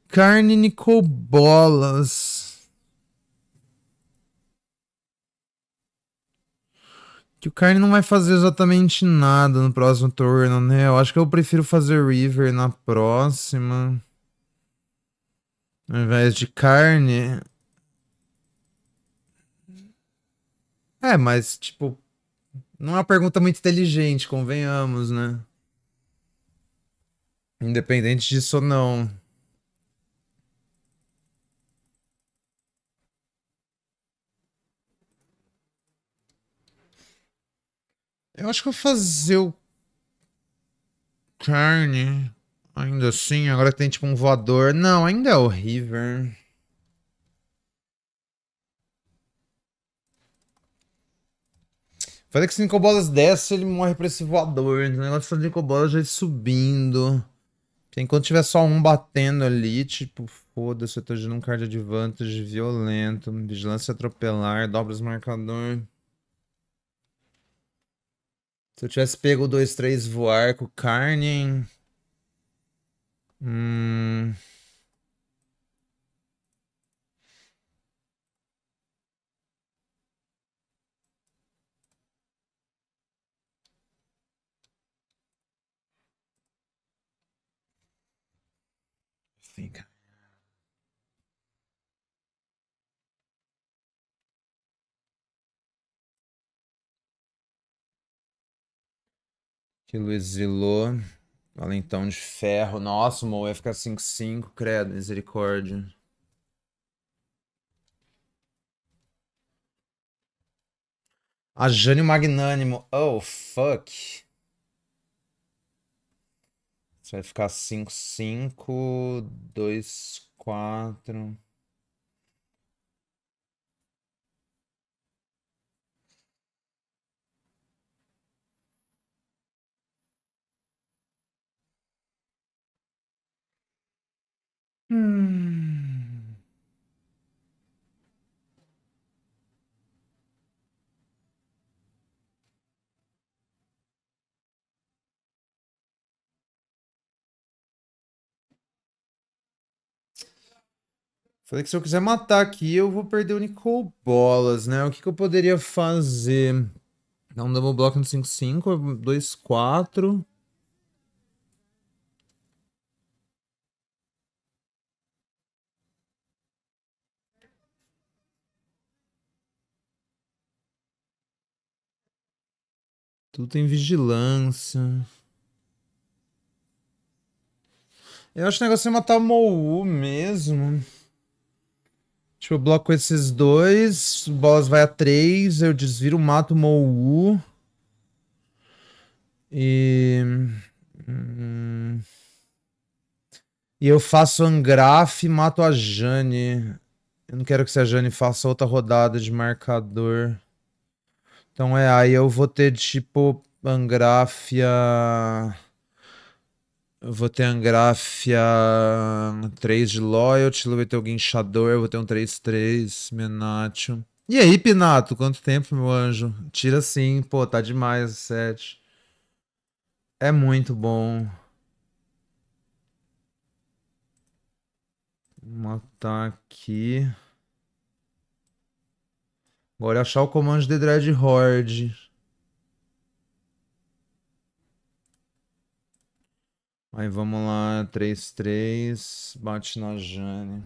Carnico Bolas. Que o Carne não vai fazer exatamente nada no próximo turno, né? Eu acho que eu prefiro fazer River na próxima. Ao invés de Carne. É, mas tipo... Não é uma pergunta muito inteligente, convenhamos, né? Independente disso ou não. Eu acho que eu vou fazer o Carne. Ainda assim, agora tem tipo um voador. Não, ainda é o River. Fazer que se o Nicobolas desce, ele morre pra esse voador. Então, o negócio do Nicobolas já ir subindo. Porque enquanto tiver só um batendo ali, tipo, foda-se, eu tô gerando um card advantage violento. Vigilância atropelar, dobra os marcador. Se eu tivesse pego o 2-3 voar com o Carne. Think. Aquilo exilou. Valentão de ferro. Nossa, o Moe ia ficar 5-5, credo, misericórdia. A Jane o Magnânimo. Oh, fuck. Vai ficar 5-5, 2-4. Falei que se eu quiser matar aqui, eu vou perder o Nicobolas, né? O que eu poderia fazer? Dar um double block no 5-5, 2-4. Tudo tem vigilância. Eu acho que o negócio é matar o Mou mesmo. Tipo, eu bloco esses dois, o Bolas vai a 3, eu desviro, mato o Mou. E eu faço Angraf e mato a Jane. Eu não quero que a Jane faça outra rodada de marcador. Então é, aí eu vou ter tipo Angraf e a... Eu vou ter Angrafia 3 de Loyalty, eu vou ter o Guinchador, eu vou ter um 3-3, Menatio. E aí, Pinato, quanto tempo, meu anjo? Tira sim, pô, tá demais o set. É muito bom. Vou matar aqui. Agora é achar o comando de Dread Horde. Aí vamos lá, 3-3, bate na Jane.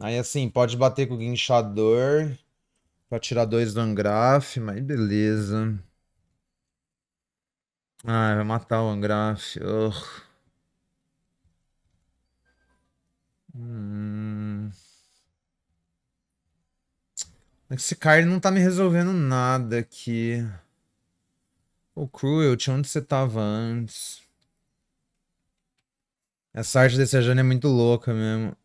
Aí assim, pode bater com o Guinchador pra tirar 2 do Angraf, mas beleza. Ah, vai matar o Angraf. Esse cara não tá me resolvendo nada aqui. O Cruelty, onde você tava antes? Essa arte desse Jane é muito louca mesmo.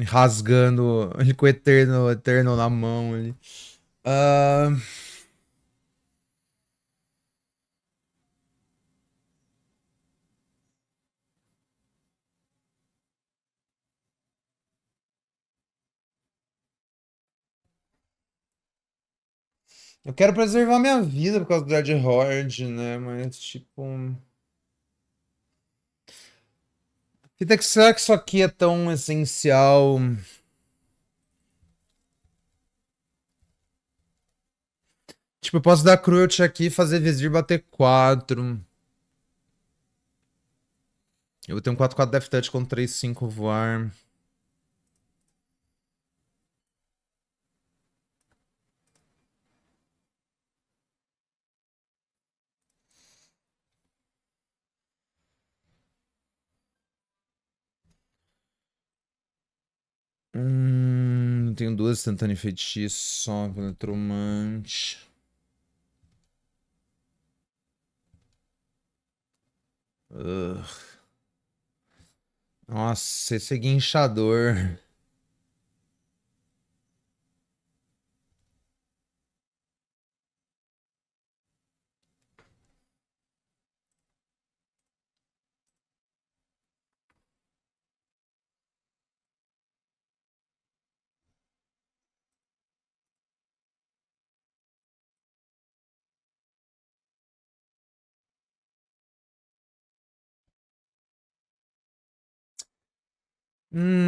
Rasgando ele com o Eterno na mão ali. Eu quero preservar minha vida por causa do Dread Horde, né? Mas tipo... Será que isso aqui é tão essencial? Tipo, eu posso dar cruelty aqui, fazer Vezir bater 4. Eu tenho um 4-4 Death Touch com 3-5 voar. Tenho duas instantâneas feitiço só, eletromante. Nossa, esse é guinchador.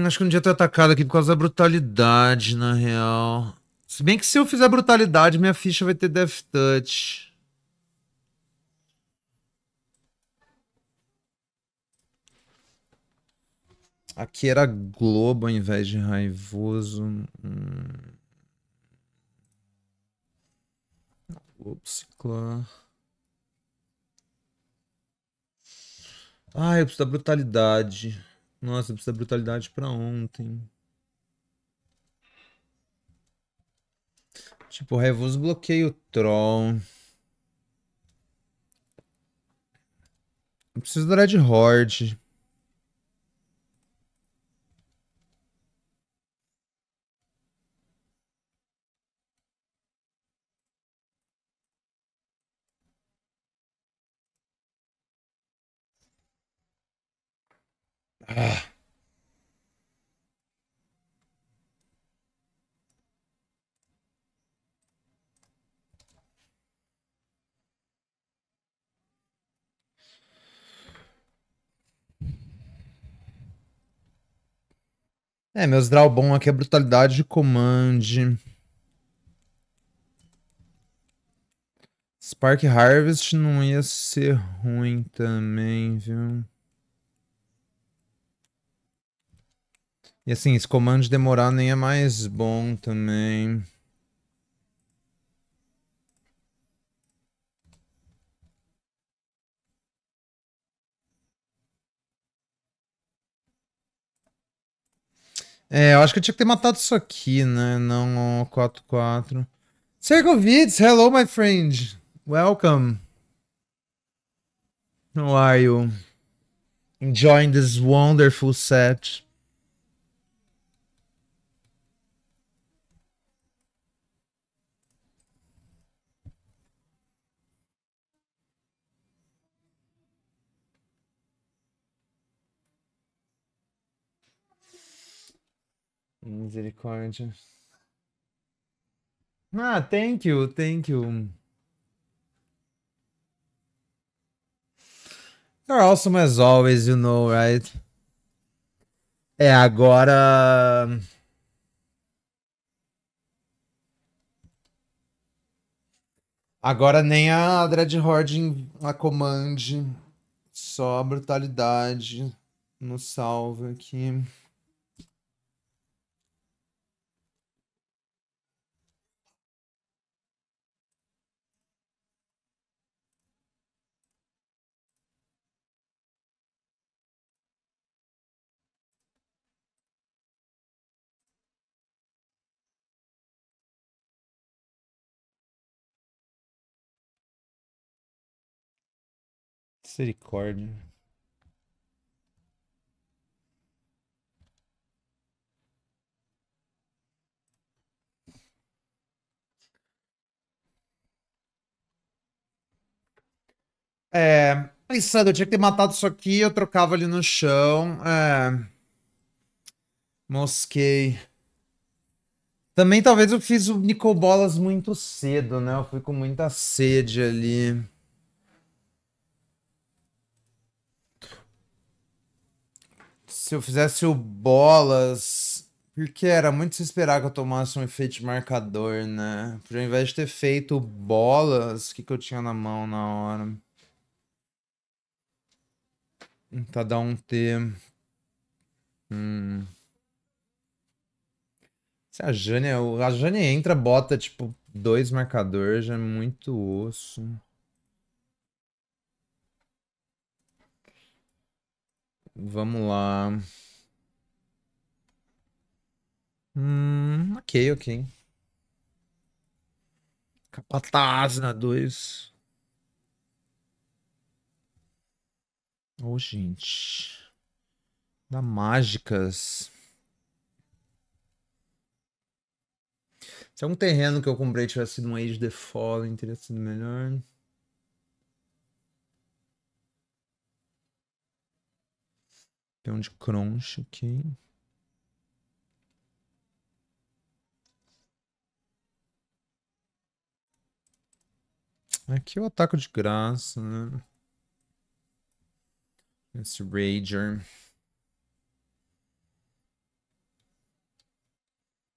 Acho que eu não devia ter atacado aqui por causa da brutalidade, na real. Se bem que se eu fizer brutalidade, minha ficha vai ter Death Touch. Aqui era Globo ao invés de Raivoso. Globo Ciclar. Ah, eu preciso da brutalidade. Nossa, eu preciso da brutalidade pra ontem. Tipo, o Raivoso bloqueia o Troll. Eu preciso da Red Horde. Ah. É, meus draw bom aqui é brutalidade de Command. Spark Harvest não ia ser ruim também, viu? E assim, esse comando de demorar nem é mais bom também. É, eu acho que eu tinha que ter matado isso aqui, né? Não, 4-4. Circle Vids, hello my friend. Welcome. How are you? Enjoying this wonderful set. Misericórdia. Ah, thank you, thank you. You're awesome as always, you know, right? É, agora... Agora nem a Dread Horde a Command. Só a brutalidade no salve aqui. Misericórdia. É, pensando, eu tinha que ter matado isso aqui, eu trocava ali no chão. É, mosquei. Também talvez eu fiz o Nicobolas muito cedo, né? Eu fui com muita sede ali. Se eu fizesse o Bolas... Porque era muito se esperar que eu tomasse um efeito de marcador, né? Porque ao invés de ter feito Bolas... O que que eu tinha na mão na hora? Tá, dá um T. Se a Jane... A Jane entra, bota, tipo, 2 marcadores, já é muito osso. Vamos lá. Ok. Capataz na 2. Oh, gente. Dá mágicas. Se algum terreno que eu comprei tivesse sido um Age the Fallen, teria sido melhor. Tem um de crunch aqui. Aqui eu ataco de graça, né? Esse Rager.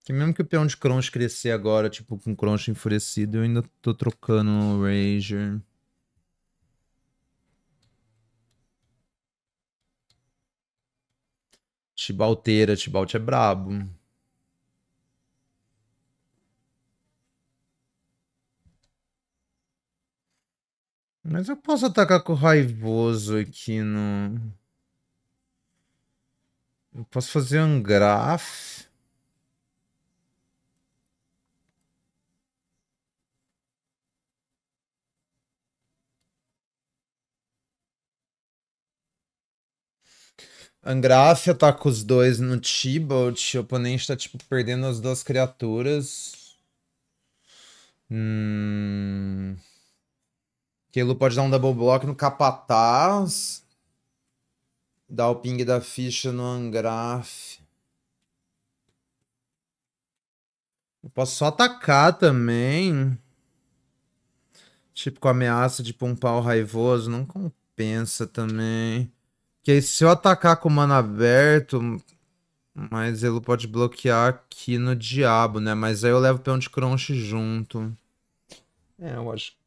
Que mesmo que o peão de crunch crescer agora, tipo, com crunch enfurecido, eu ainda tô trocando o Rager. Tibalteira, Tibalt é brabo. Mas eu posso atacar com o Raivoso aqui no... Eu posso fazer um Graf. Angraf ataca os 2 no Tibalt, o oponente tá, tipo, perdendo as 2 criaturas. Kelu pode dar um double block no Capataz. Dá o ping da ficha no Angraf. Eu posso só atacar também. Tipo, com a ameaça de pumpar o Raivoso, não compensa também. Que aí se eu atacar com o mana aberto, mas ele pode bloquear aqui no diabo, né? Mas aí eu levo o peão de crunch junto. É, eu acho. De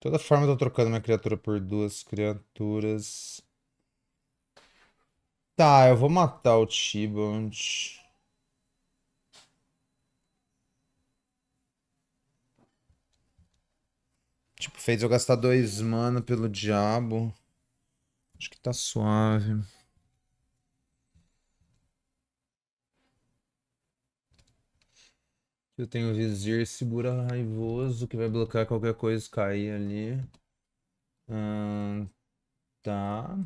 toda forma eu tô trocando minha criatura por 2 criaturas. Tá, eu vou matar o Tibalt. Tipo, fez eu gastar 2 mana pelo diabo. Acho que tá suave. Eu tenho o Vizir, segura Raivoso, que vai bloquear qualquer coisa cair ali. Tá.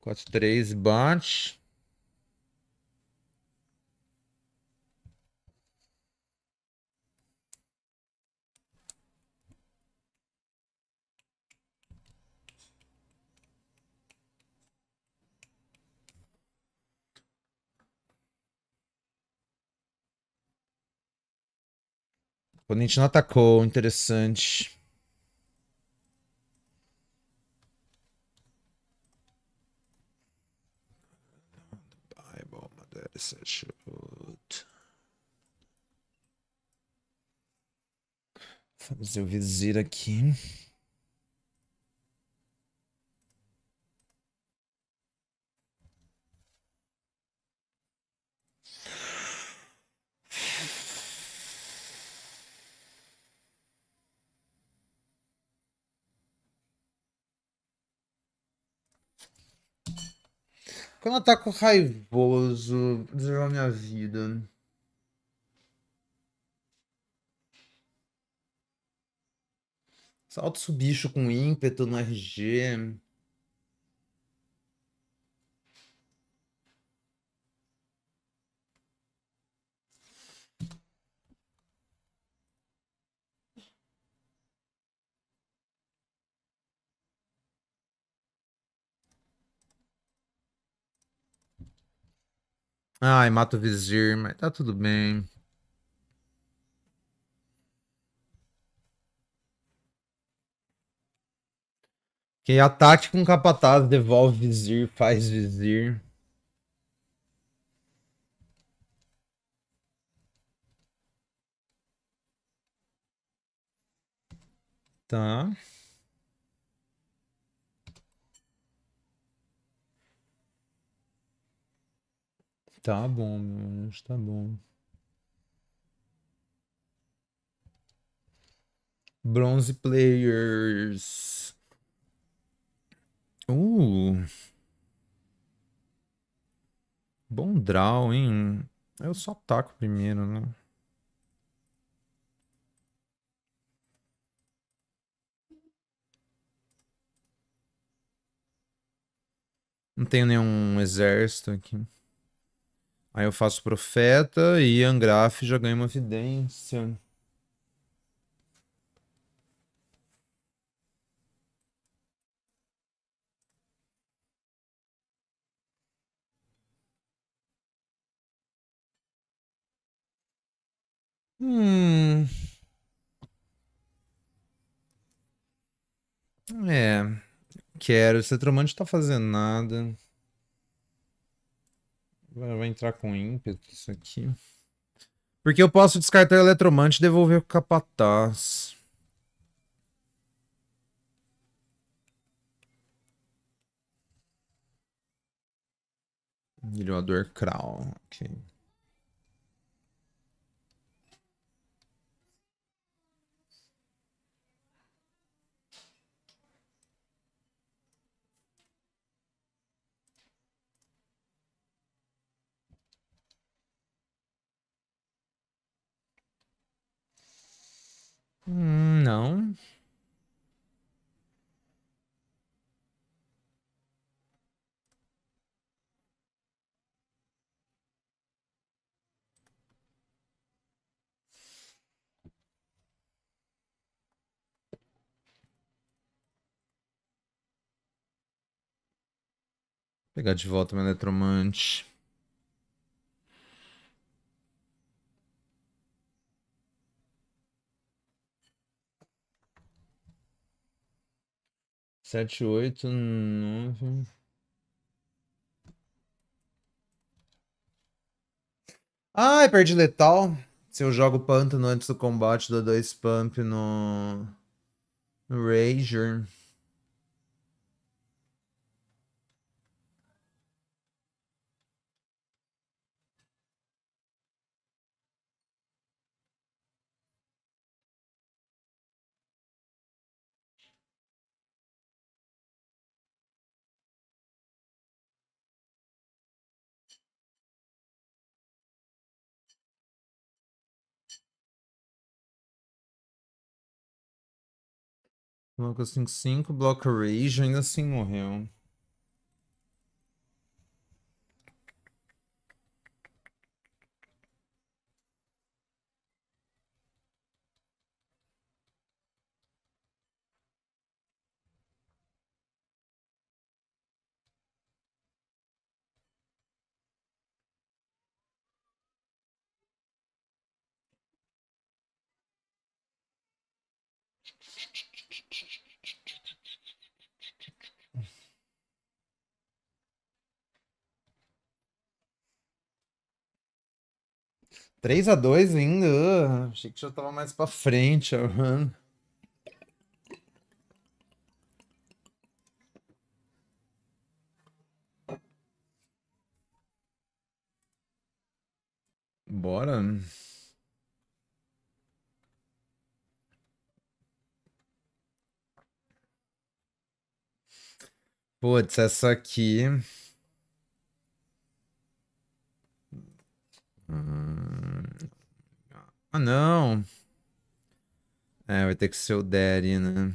Quatro, 3, bate. O oponente não atacou, interessante. Fazer o Vizir aqui. Quando eu ataco Raivoso, desenvolvo minha vida. Salto esse bicho com ímpeto no RG. Ai, mata o Vizir, mas tá tudo bem. E ataque com capataz, devolve vizir, faz vizir. Tá. Tá bom, meu anjo, tá bom. Bronze players. Bom draw, hein? Eu só taco primeiro, né? Não tenho nenhum exército aqui. Aí eu faço profeta e Angraf já ganha uma vidência. É, quero. Esse Cetromante tá fazendo nada. Agora vai entrar com ímpeto isso aqui. Porque eu posso descartar o Eletromante e devolver o Capataz. Milhoador Crawl, ok. Não. Vou pegar de volta meu Eletromante. Sete, oito, nove. Ai, perdi letal. Se eu jogo pântano antes do combate, dou 2 pump no Rager. Bloco 5-5, bloco Rage, ainda assim morreu. Três a 2 ainda. Achei que já tava mais pra frente, mano. Bora. Putz, essa aqui. Ah, não. É, vai ter que ser o Daddy, né?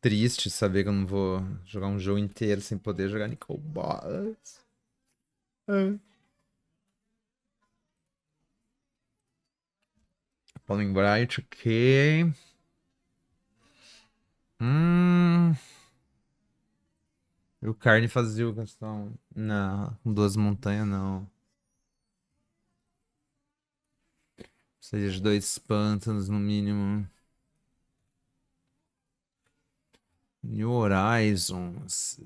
Triste saber que eu não vou jogar um jogo inteiro sem poder jogar Nicol Bolas. Falling Bright, ok. E o Carne fazia o Gastão. Não, com 2 montanhas não. Precisa de 2 pântanos no mínimo. New Horizons.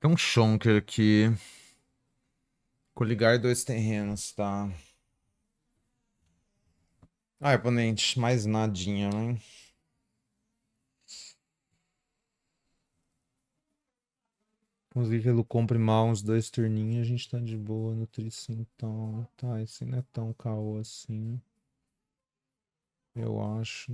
Tem um Chonker aqui. Coligar 2 terrenos, tá? Ai, oponente, mais nadinha, né? Inclusive, ele compre mal uns 2 turninhos, a gente tá de boa no tricinho, então. Tá, esse não é tão caô assim. Eu acho.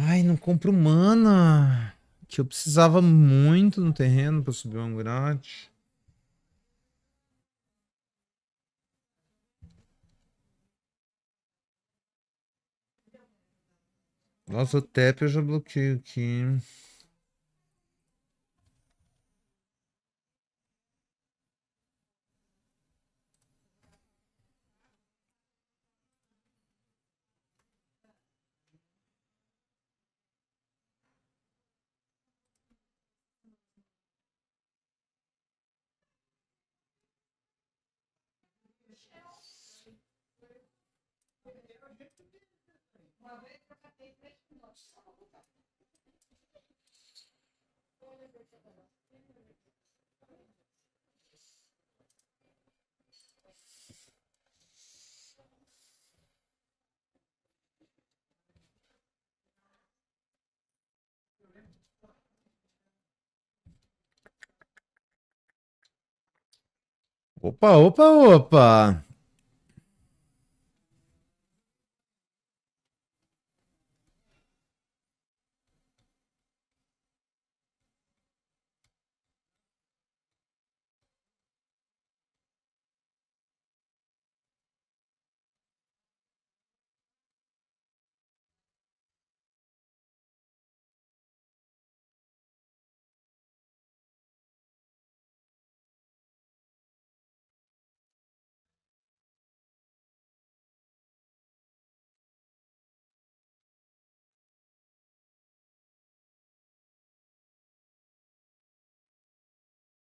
Ai, não compro mana, que eu precisava muito no terreno pra subir o Angurate. Nossa, o tap eu já bloqueio aqui. Opa, opa, opa!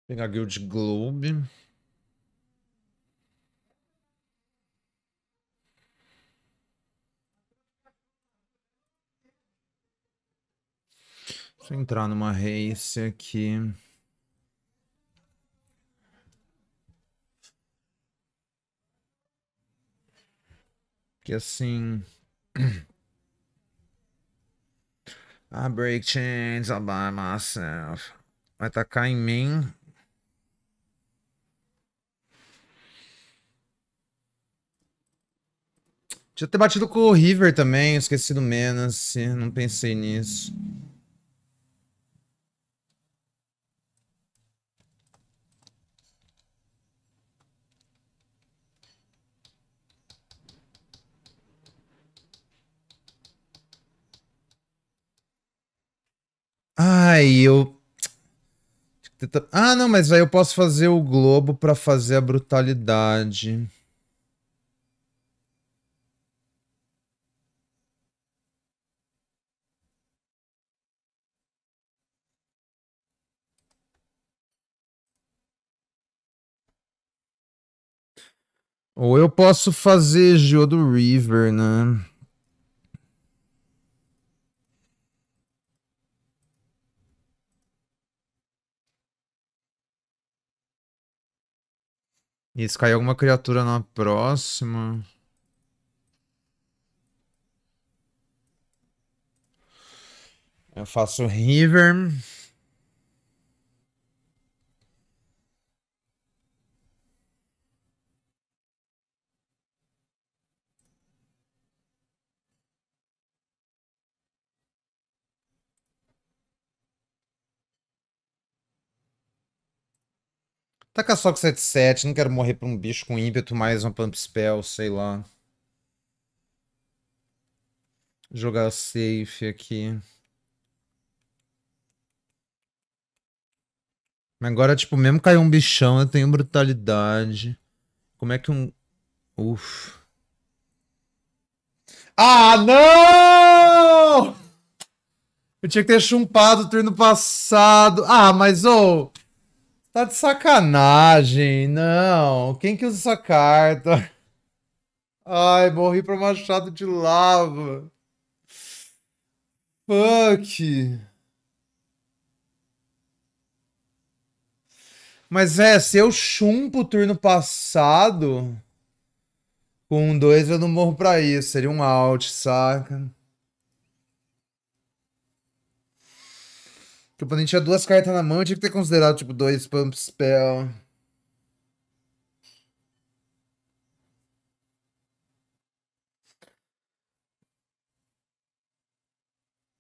Pegar Guild Globe. Deixa eu entrar numa race aqui. Que assim. I break chains all by myself. Vai atacar em mim. Já ter batido com o River também, esqueci do Menace, não pensei nisso. Ai, eu... Ah, não, mas aí eu posso fazer o Globo pra fazer a brutalidade. Ou eu posso fazer Geo do River, né? Isso, caiu alguma criatura na próxima. Eu faço River. Taca só com 7/7, não quero morrer pra um bicho com ímpeto, mais uma pump spell, sei lá. Jogar safe aqui. Mas agora, tipo, mesmo caiu um bichão, eu tenho brutalidade. Como é que um... Uf. Ah, não! Eu tinha que ter chumpado o turno passado. Ah, mas, ô... Oh... Tá de sacanagem, não. Quem que usa essa carta? Ai, morri pra machado de lava. Fuck. Mas é, se eu chumpo o turno passado, com um 2 eu não morro pra isso. Seria um out, saca? Tipo, a gente tinha 2 cartas na mão, eu tinha que ter considerado, tipo, 2 pump spell.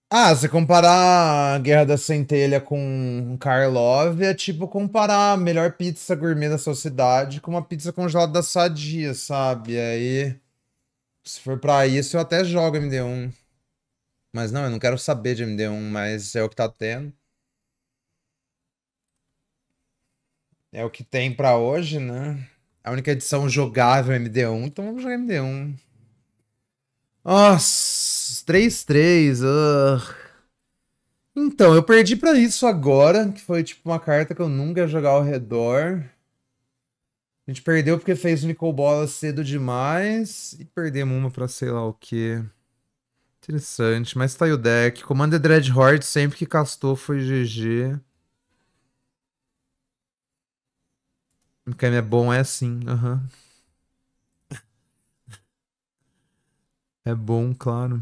Ah, se comparar a Guerra da Centelha com Karlov, é tipo comparar a melhor pizza gourmet da sua cidade com uma pizza congelada da Sadia, sabe? Aí, se for pra isso, eu até jogo MD1. Mas não, eu não quero saber de MD1, mas é o que tá tendo. É o que tem pra hoje, né? A única edição jogável é MD1, então vamos jogar MD1. Nossa, 3-3. Então, eu perdi pra isso agora, que foi tipo uma carta que eu nunca ia jogar ao redor. A gente perdeu porque fez o Nicol Bola cedo demais. E perdemos uma pra sei lá o quê. Interessante, mas tá aí o deck. Commander Dreadhorde sempre que castou foi GG. MKM é bom, é sim. Aham. É bom, claro.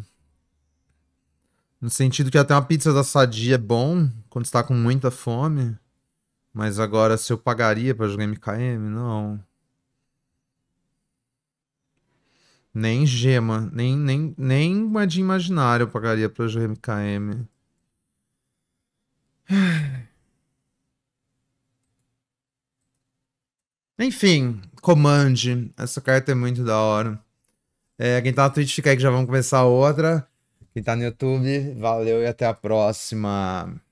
No sentido que até uma pizza da Sadia é bom quando está com muita fome. Mas agora, se eu pagaria pra jogar MKM? Não. Nem gema, nem uma de imaginário eu pagaria pra jogar MKM. Enfim, Command. Essa carta é muito da hora. É, quem tá na Twitch, fica aí que já vamos começar outra. Quem tá no YouTube, valeu e até a próxima.